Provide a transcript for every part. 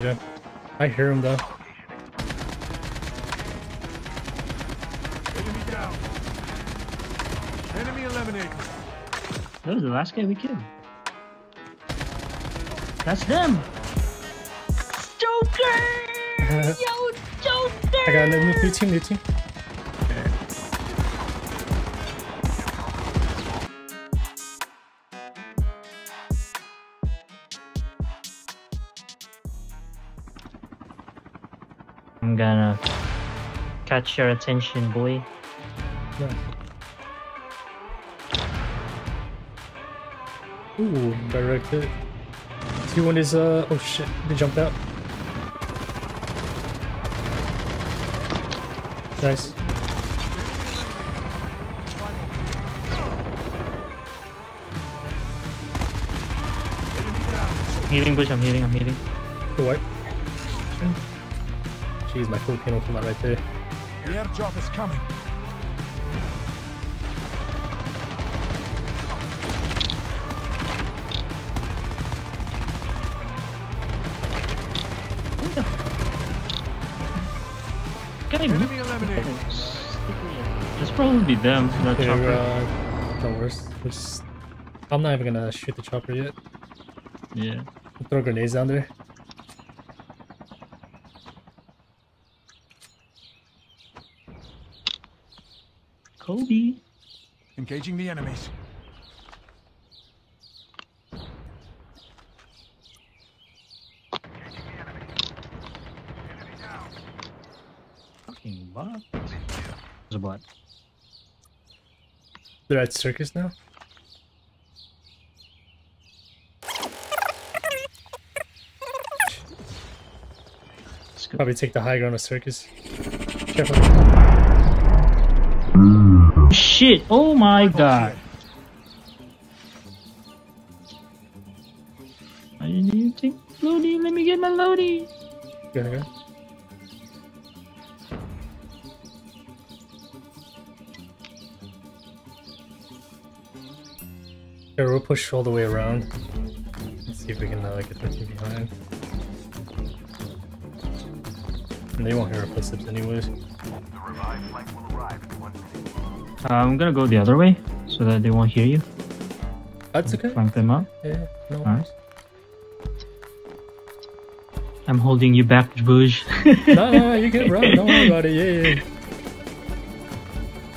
Yeah. I hear him though. Enemy down. Enemy eliminated. That was the last guy we killed. That's them. Joker! Yo, Joker! I got a new team. I'm gonna catch your attention, boy. Yeah. Ooh, directed. T1 is oh shit, they jumped out. Nice. Healing, Bush, I'm healing. The what? Jeez, my full panel came out right there. The airdrop is coming. It's probably them, not chopper. The worst. Just, I'm not even gonna shoot the chopper yet. Yeah. I'll throw grenades down there. Kobe. Engaging the enemies. Fucking bot. There's a bot. They're at circus now? Probably take the high ground of circus. Careful. Shit! Oh my god! I didn't even take Lodi. Let me get my Lodi. Go. Yeah, we'll push all the way around. Let's see if we can get the team behind. And they won't hear our footsteps anyways. The revived flank will arrive in 1 minute. I'm gonna go the other way so that they won't hear you. That's okay. Flank them up. Yeah, no. Alright. I'm holding you back, Boosh. No, you can run. Don't worry about it. Yeah.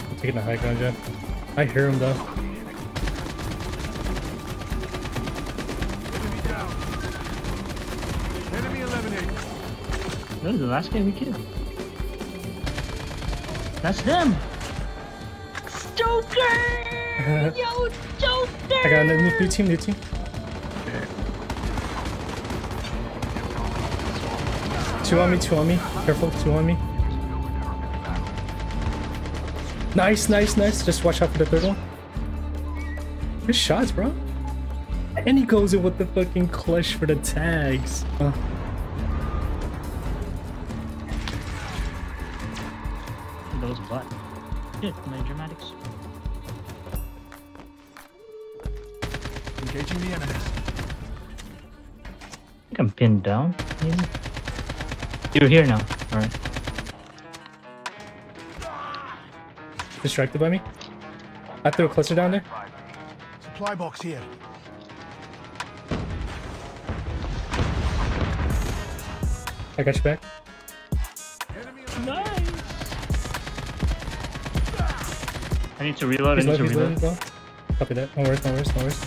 I'm taking the high ground, Jeff. I hear him though. Enemy down. Enemy eliminated. That was the last guy we killed. That's them. Joker! Yo, Joker! I got a new team. Two on me. Careful, two on me. Nice. Just watch out for the third one. Good shots, bro. And he goes in with the fucking clutch for the tags. Those butt. Shit, my dramatics. Engaging the enemies. I think I'm pinned down, maybe? You're here now, alright. Distracted by me? I threw a cluster down there. Supply box here. I got you back. Nice! I need to reload. Copy that. No worries.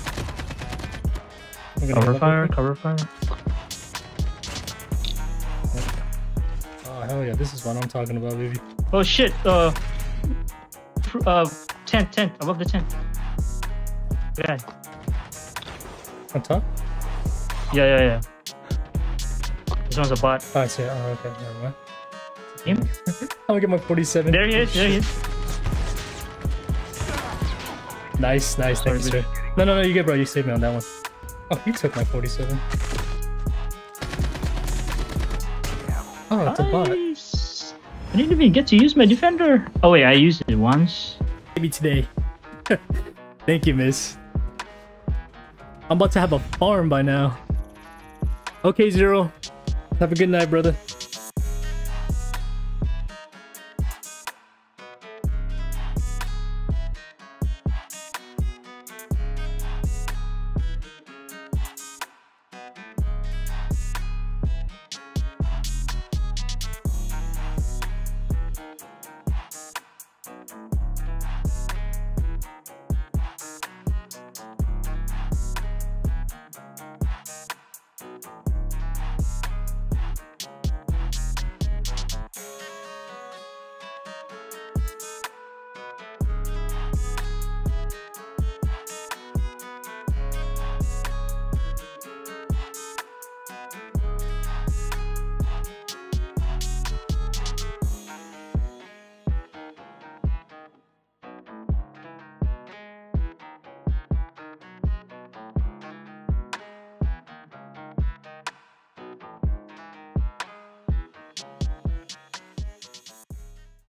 Cover fire. Oh, hell yeah. This is what I'm talking about, baby. Oh, shit. Tent. Above the tent. Yeah. On top? Yeah. This one's a bot. Oh, I see. Oh, okay. Never mind. Him? I'm gonna get my 47. There he is. Nice, thank you, sir. No, you get, bro. You saved me on that one. Oh, you took my 47. Oh, that's nice. A bot. I didn't even get to use my defender. Oh, wait, I used it once. Maybe today. Thank you, miss. I'm about to have a farm by now. Okay, Zero. Have a good night, brother.